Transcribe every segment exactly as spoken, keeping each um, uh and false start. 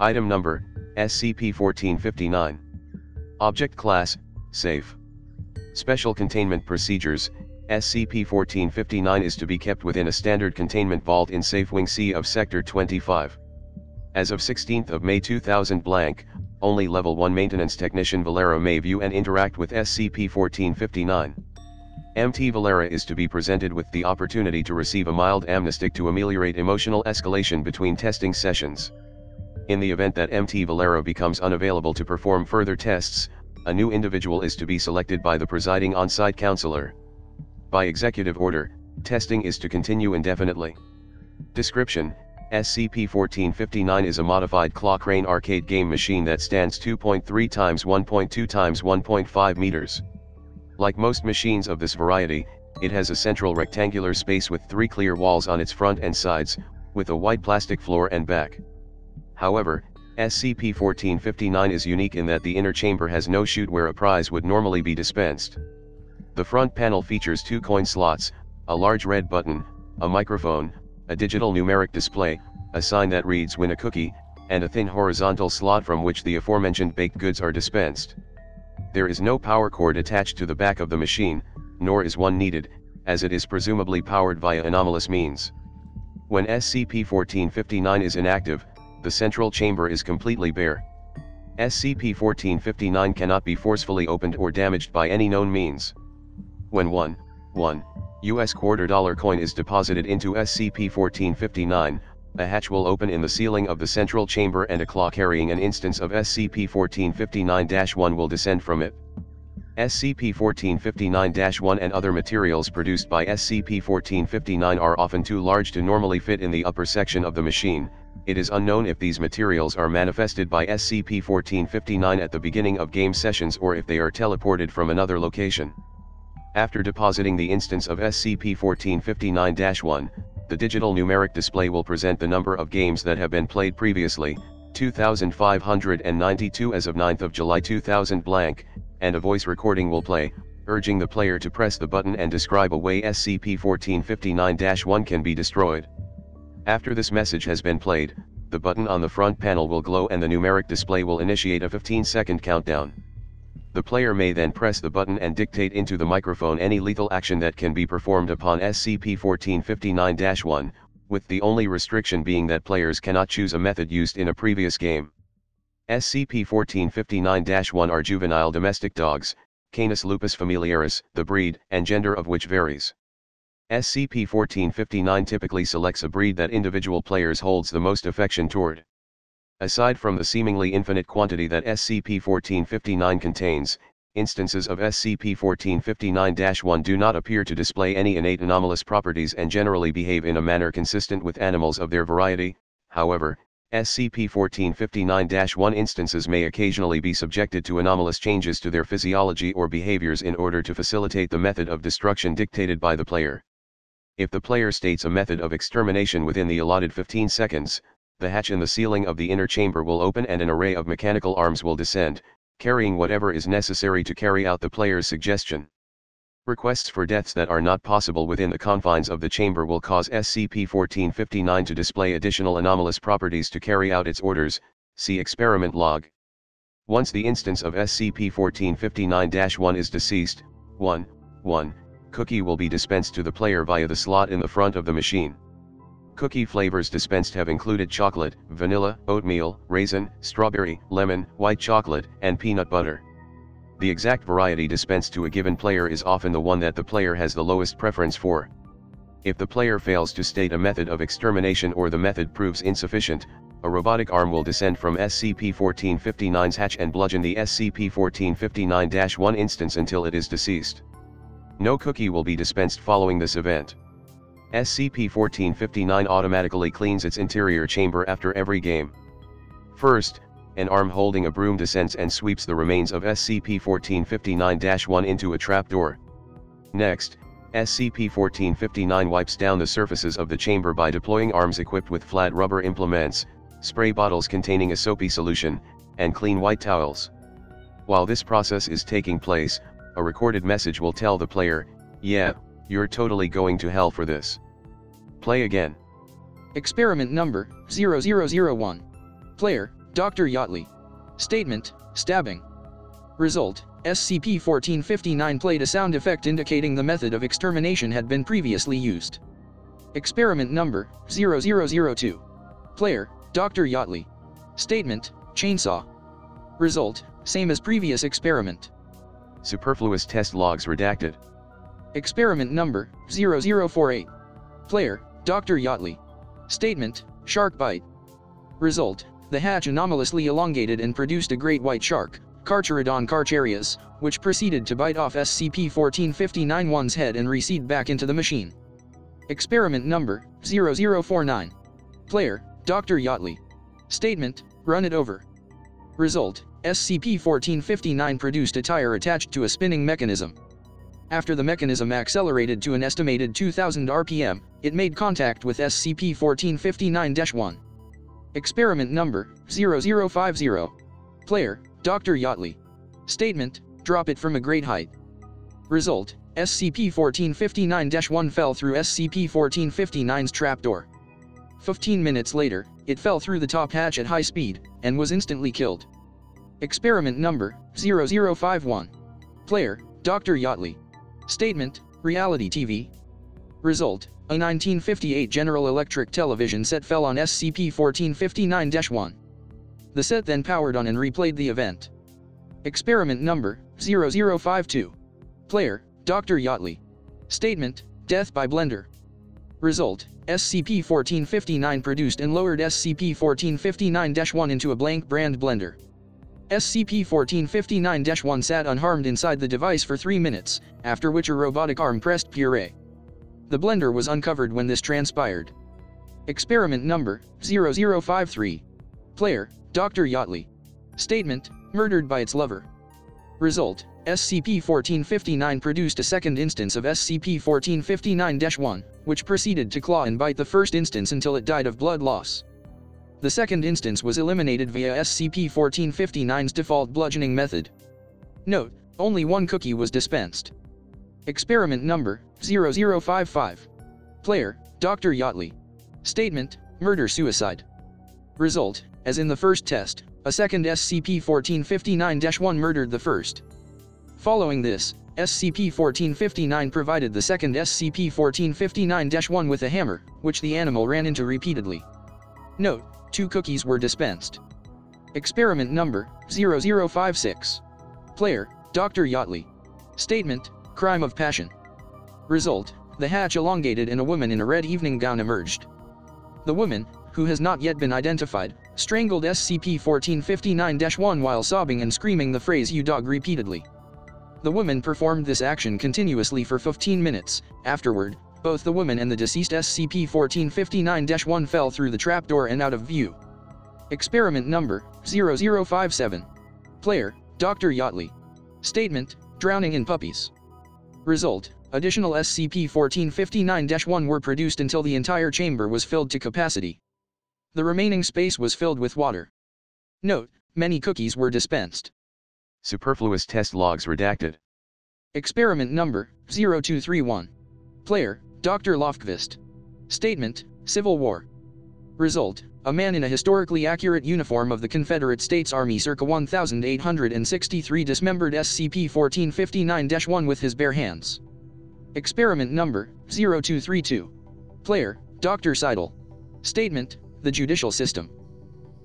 Item number, S C P fourteen fifty-nine. Object class, safe. Special containment procedures, S C P fourteen fifty-nine is to be kept within a standard containment vault in Safe Wing C of Sector twenty-five. As of sixteenth of May two thousand blank, only Level one Maintenance Technician Valera may view and interact with S C P fourteen fifty-nine. M T Valera is to be presented with the opportunity to receive a mild amnestic to ameliorate emotional escalation between testing sessions. In the event that M T Valera becomes unavailable to perform further tests, a new individual is to be selected by the presiding on-site counselor. By executive order, testing is to continue indefinitely. Description: S C P fourteen fifty-nine is a modified Clock Crane arcade game machine that stands two point three by one point two by one point five meters. Like most machines of this variety, it has a central rectangular space with three clear walls on its front and sides, with a white plastic floor and back. However, S C P fourteen fifty-nine is unique in that the inner chamber has no chute where a prize would normally be dispensed. The front panel features two coin slots, a large red button, a microphone, a digital numeric display, a sign that reads "Win a cookie," and a thin horizontal slot from which the aforementioned baked goods are dispensed. There is no power cord attached to the back of the machine, nor is one needed, as it is presumably powered via anomalous means. When S C P fourteen fifty-nine is inactive, the central chamber is completely bare. S C P fourteen fifty-nine cannot be forcefully opened or damaged by any known means. When one, one U S quarter dollar coin is deposited into S C P fourteen fifty-nine, a hatch will open in the ceiling of the central chamber and a clock carrying an instance of S C P fourteen fifty-nine dash one will descend from it. S C P fourteen fifty-nine dash one and other materials produced by S C P fourteen fifty-nine are often too large to normally fit in the upper section of the machine. It is unknown if these materials are manifested by S C P fourteen fifty-nine at the beginning of game sessions or if they are teleported from another location. After depositing the instance of S C P fourteen fifty-nine dash one, the digital numeric display will present the number of games that have been played previously, two thousand five hundred ninety-two as of ninth of July two thousand blank, and a voice recording will play, urging the player to press the button and describe a way S C P fourteen fifty-nine dash one can be destroyed. After this message has been played, the button on the front panel will glow and the numeric display will initiate a fifteen second countdown. The player may then press the button and dictate into the microphone any lethal action that can be performed upon S C P fourteen fifty-nine dash one, with the only restriction being that players cannot choose a method used in a previous game. S C P fourteen fifty-nine dash one are juvenile domestic dogs, Canis lupus familiaris, the breed and gender of which varies. S C P fourteen fifty-nine typically selects a breed that individual players holds the most affection toward. Aside from the seemingly infinite quantity that S C P fourteen fifty-nine contains, instances of S C P fourteen fifty-nine dash one do not appear to display any innate anomalous properties and generally behave in a manner consistent with animals of their variety. However, S C P fourteen fifty-nine dash one instances may occasionally be subjected to anomalous changes to their physiology or behaviors in order to facilitate the method of destruction dictated by the player. If the player states a method of extermination within the allotted fifteen seconds, the hatch in the ceiling of the inner chamber will open and an array of mechanical arms will descend, carrying whatever is necessary to carry out the player's suggestion. Requests for deaths that are not possible within the confines of the chamber will cause S C P fourteen fifty-nine to display additional anomalous properties to carry out its orders, see experiment log. Once the instance of S C P fourteen fifty-nine dash one is deceased, one, one cookie will be dispensed to the player via the slot in the front of the machine. Cookie flavors dispensed have included chocolate, vanilla, oatmeal, raisin, strawberry, lemon, white chocolate, and peanut butter. The exact variety dispensed to a given player is often the one that the player has the lowest preference for. If the player fails to state a method of extermination or the method proves insufficient, a robotic arm will descend from S C P fourteen fifty-nine's hatch and bludgeon the S C P fourteen fifty-nine dash one instance until it is deceased. No cookie will be dispensed following this event. S C P fourteen fifty-nine automatically cleans its interior chamber after every game. First, an arm holding a broom descends and sweeps the remains of S C P fourteen fifty-nine dash one into a trapdoor. Next, S C P fourteen fifty-nine wipes down the surfaces of the chamber by deploying arms equipped with flat rubber implements, spray bottles containing a soapy solution, and clean white towels. While this process is taking place, a recorded message will tell the player, "Yeah, you're totally going to hell for this. Play again." Experiment number, zero zero zero one. Player, Doctor Yatley. Statement: stabbing. Result: S C P fourteen fifty-nine played a sound effect indicating the method of extermination had been previously used. Experiment number zero zero zero two. Player: Doctor Yatley. Statement: chainsaw. Result: same as previous experiment. Superfluous test logs redacted. Experiment number zero zero four eight. Player: Doctor Yatley. Statement: shark bite. Result: the hatch anomalously elongated and produced a great white shark, Carcharodon Carcharias, which proceeded to bite off S C P fourteen fifty-nine dash one's head and recede back into the machine. Experiment number zero zero four nine. Player: Doctor Yatley. Statement: run it over. Result: S C P fourteen fifty-nine produced a tire attached to a spinning mechanism. After the mechanism accelerated to an estimated two thousand R P M, it made contact with S C P fourteen fifty-nine dash one. Experiment number zero zero five zero. Player: Doctor Yatley. Statement: drop it from a great height. Result: S C P fourteen fifty-nine dash one fell through S C P fourteen fifty-nine's trapdoor. fifteen minutes later, it fell through the top hatch at high speed, and was instantly killed. Experiment number zero zero five one. Player: Doctor Yatley. Statement: reality T V. Result: a nineteen fifty-eight General Electric television set fell on S C P fourteen fifty-nine dash one. The set then powered on and replayed the event. Experiment number zero zero five two. Player: Doctor Yatley. Statement: death by blender. Result: S C P fourteen fifty-nine produced and lowered S C P fourteen fifty-nine dash one into a blank brand blender. S C P fourteen fifty-nine dash one sat unharmed inside the device for three minutes, after which a robotic arm pressed puree. The blender was uncovered when this transpired. Experiment number zero zero five three. Player: Doctor Yatley. Statement: murdered by its lover. Result: S C P fourteen fifty-nine produced a second instance of S C P fourteen fifty-nine dash one, which proceeded to claw and bite the first instance until it died of blood loss. The second instance was eliminated via S C P fourteen fifty-nine's default bludgeoning method. Note: only one cookie was dispensed. Experiment number zero zero five five. Player: Doctor Yatley. Statement: murder-suicide. Result: as in the first test, a second S C P fourteen fifty-nine dash one murdered the first. Following this, S C P fourteen fifty-nine provided the second S C P fourteen fifty-nine dash one with a hammer, which the animal ran into repeatedly. Note: two cookies were dispensed. Experiment number zero zero five six. Player: Doctor Yatley. Statement: crime of passion. Result: the hatch elongated and a woman in a red evening gown emerged. The woman, who has not yet been identified, strangled S C P fourteen fifty-nine dash one while sobbing and screaming the phrase "you dog" repeatedly. The woman performed this action continuously for fifteen minutes. Afterward, both the woman and the deceased S C P fourteen fifty-nine dash one fell through the trapdoor and out of view. Experiment number zero zero five seven. Player: Doctor Yatley. Statement: drowning in puppies. Result: additional S C P fourteen fifty-nine dash one were produced until the entire chamber was filled to capacity. The remaining space was filled with water. Note: many cookies were dispensed. Superfluous test logs redacted. Experiment number zero two three one. Player: Doctor Lofkvist. Statement: Civil War. Result: a man in a historically accurate uniform of the Confederate States Army circa one thousand eight hundred sixty-three dismembered S C P fourteen fifty-nine dash one with his bare hands. Experiment number zero two three two. Player: Doctor Seidel. Statement: the judicial system.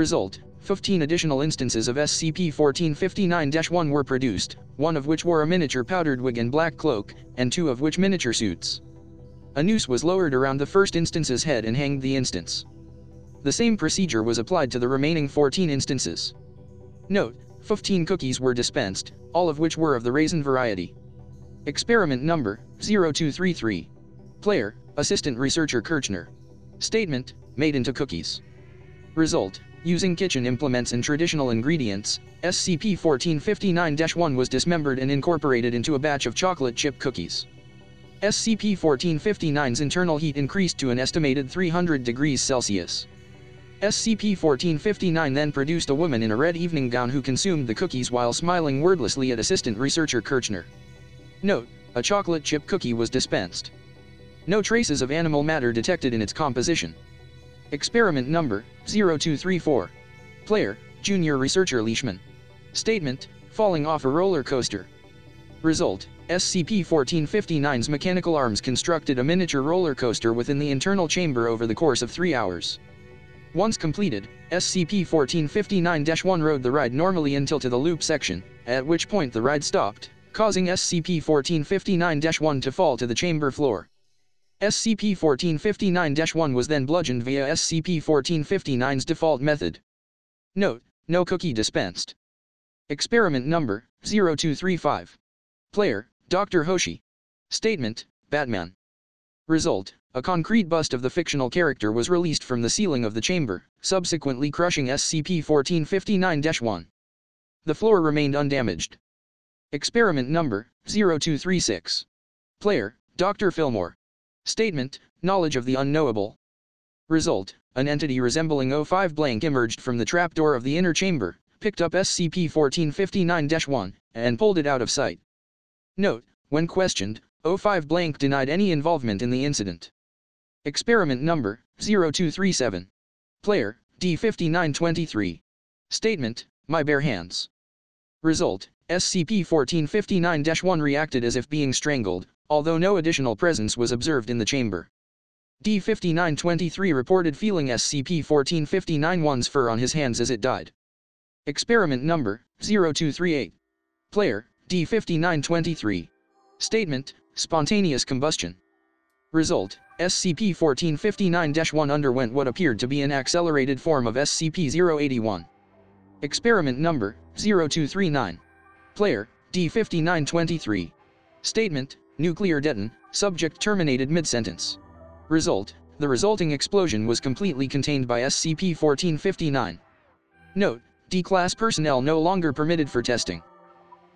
Result: fifteen additional instances of S C P fourteen fifty-nine dash one were produced, one of which wore a miniature powdered wig and black cloak, and two of which miniature suits. A noose was lowered around the first instance's head and hanged the instance. The same procedure was applied to the remaining fourteen instances. Note: fifteen cookies were dispensed, all of which were of the raisin variety. Experiment number zero two three three. Player: Assistant Researcher Kirchner. Statement: made into cookies. Result: using kitchen implements and traditional ingredients, S C P fourteen fifty-nine dash one was dismembered and incorporated into a batch of chocolate chip cookies. S C P fourteen fifty-nine's internal heat increased to an estimated three hundred degrees Celsius. S C P fourteen fifty-nine then produced a woman in a red evening gown who consumed the cookies while smiling wordlessly at Assistant Researcher Kirchner. Note: a chocolate chip cookie was dispensed. No traces of animal matter detected in its composition. Experiment number zero two three four. Player: Junior Researcher Leishman. Statement: falling off a roller coaster. Result: S C P fourteen fifty-nine's mechanical arms constructed a miniature roller coaster within the internal chamber over the course of three hours. Once completed, S C P fourteen fifty-nine dash one rode the ride normally until to the loop section, at which point the ride stopped, causing S C P fourteen fifty-nine dash one to fall to the chamber floor. S C P fourteen fifty-nine dash one was then bludgeoned via S C P fourteen fifty-nine's default method. Note: no cookie dispensed. Experiment number zero two three five. Player: Doctor Hoshi. Statement: Batman. Result: a concrete bust of the fictional character was released from the ceiling of the chamber, subsequently crushing S C P fourteen fifty-nine dash one. The floor remained undamaged. Experiment number zero two three six. Player: Doctor Fillmore. Statement: knowledge of the unknowable. Result: an entity resembling O five blank emerged from the trapdoor of the inner chamber, picked up S C P fourteen fifty-nine dash one, and pulled it out of sight. Note: when questioned, O five blank denied any involvement in the incident. Experiment number zero two three seven. Player: D fifty-nine twenty-three. Statement: my bare hands. Result: S C P fourteen fifty-nine dash one reacted as if being strangled, although no additional presence was observed in the chamber. D fifty-nine twenty-three reported feeling S C P fourteen fifty-nine dash one's fur on his hands as it died. Experiment number zero two three eight. Player: D fifty-nine twenty-three. Statement: spontaneous combustion. Result: S C P fourteen fifty-nine dash one underwent what appeared to be an accelerated form of S C P zero eighty-one. Experiment number zero two three nine. Player: D fifty-nine twenty-three. Statement: nuclear deton, subject terminated mid-sentence. Result: the resulting explosion was completely contained by S C P fourteen fifty-nine. Note: D-class personnel no longer permitted for testing.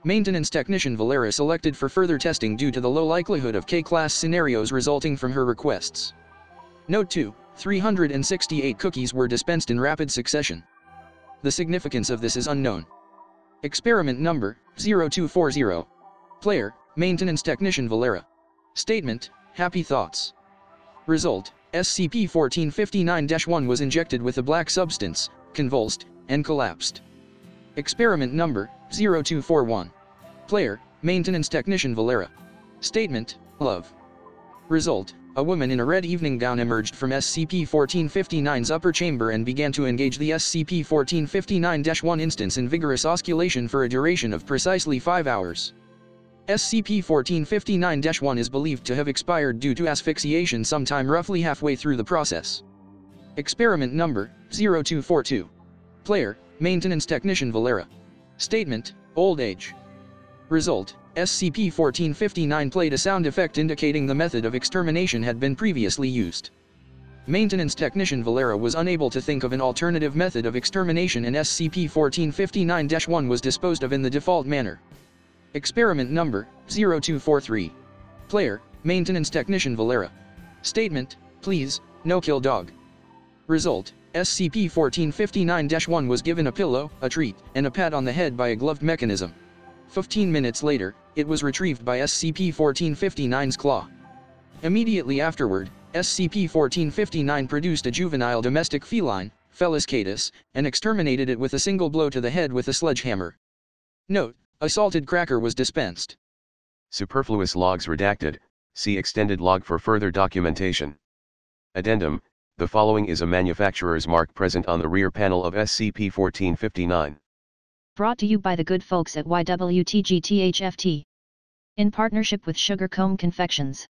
Maintenance technician Valera selected for further testing due to the low likelihood of K-class scenarios resulting from her requests. Note two: three hundred sixty-eight cookies were dispensed in rapid succession. The significance of this is unknown. Experiment number zero two four zero. Player: maintenance technician Valera. Statement: happy thoughts. Result: S C P fourteen fifty-nine dash one was injected with a black substance, convulsed, and collapsed. Experiment number zero two four one. Player: maintenance technician Valera. Statement: love. Result: a woman in a red evening gown emerged from S C P fourteen fifty-nine's upper chamber and began to engage the S C P fourteen fifty-nine dash one instance in vigorous osculation for a duration of precisely five hours. S C P fourteen fifty-nine dash one is believed to have expired due to asphyxiation sometime roughly halfway through the process. Experiment number zero two four two. Player: maintenance technician Valera. Statement: old age. Result: S C P fourteen fifty-nine played a sound effect indicating the method of extermination had been previously used. Maintenance technician Valera was unable to think of an alternative method of extermination and S C P fourteen fifty-nine dash one was disposed of in the default manner. Experiment number zero two four three. Player: maintenance technician Valera. Statement: please, no kill dog. Result: S C P fourteen fifty-nine dash one was given a pillow, a treat, and a pat on the head by a gloved mechanism. Fifteen minutes later, it was retrieved by S C P fourteen fifty-nine's claw. Immediately afterward, S C P fourteen fifty-nine produced a juvenile domestic feline, Felis catus, and exterminated it with a single blow to the head with a sledgehammer. Note: a salted cracker was dispensed. Superfluous logs redacted. See extended log for further documentation. Addendum: the following is a manufacturer's mark present on the rear panel of S C P fourteen fifty-nine. Brought to you by the good folks at Y W T G T H F T. In partnership with Sugarcomb Confections.